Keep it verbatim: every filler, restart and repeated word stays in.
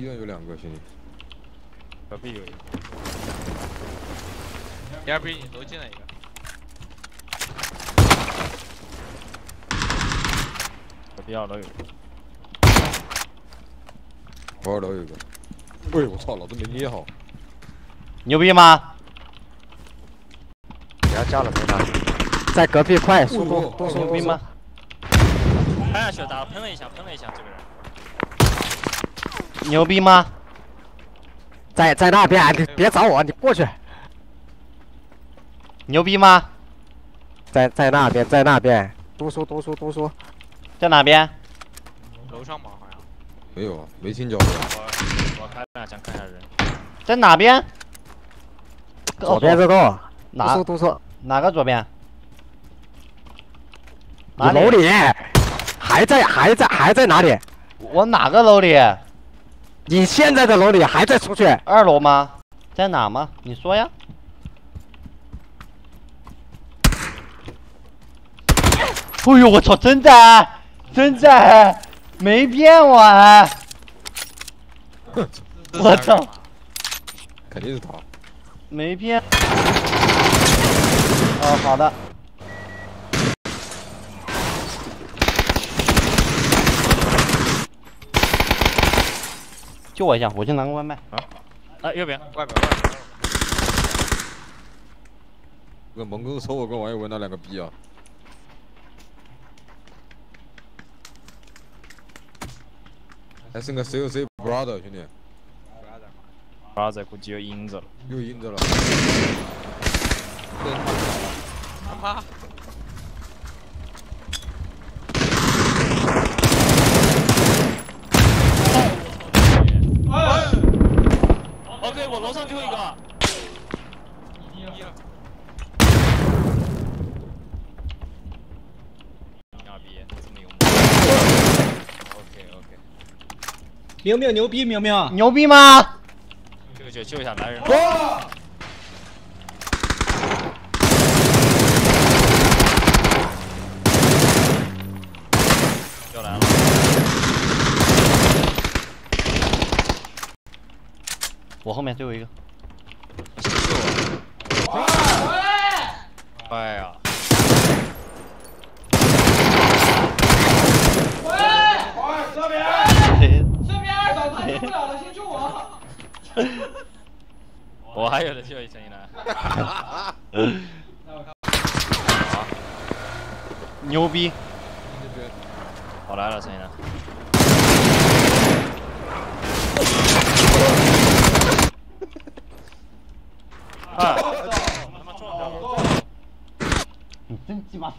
一段有两个兄弟，隔壁有一个，第二边楼进来一个。 第二楼有个，我二楼有个。喂，我操，老子没捏好。牛逼吗？你要加了没打？在隔壁快速攻，速攻兵吗？拍下去打，喷了一下，喷了一下，这个人。牛逼吗？在在那边，你别找我，你过去。牛逼吗？在在那边，在那边，多说多说多说。 在哪边？楼上吧，好像。没有啊，没听着。我我看一下，想看一下人。在哪边？左边这个。哪？多说多说。哪个左边？哪楼里？还在还在还在哪里？我哪个楼里？你现在的楼里还在出去？二楼吗？在哪吗？你说呀。 哎呦，我操！真在，真在，没骗我还。我操！肯定是他。没骗。哦，好的。救我一下，我去拿个外卖。啊！啊，右边，外边，外边。这蒙哥抽我跟王一文那两个逼啊！ 还剩个谁有谁 brother 兄弟 ，brother，brother 估计又阴着了，又阴着了。他妈！哎！哦对，我楼上最后一个。二逼，这么幽默。OK OK。 明明牛逼，明明牛逼吗？救救救一下男人！哇！又来了！我后面最后一个。救我！哎呀！喂！这边！ 不了了，先救我！我还有的救一声音呢。牛逼！我来了，声音呢？啊！你真鸡巴！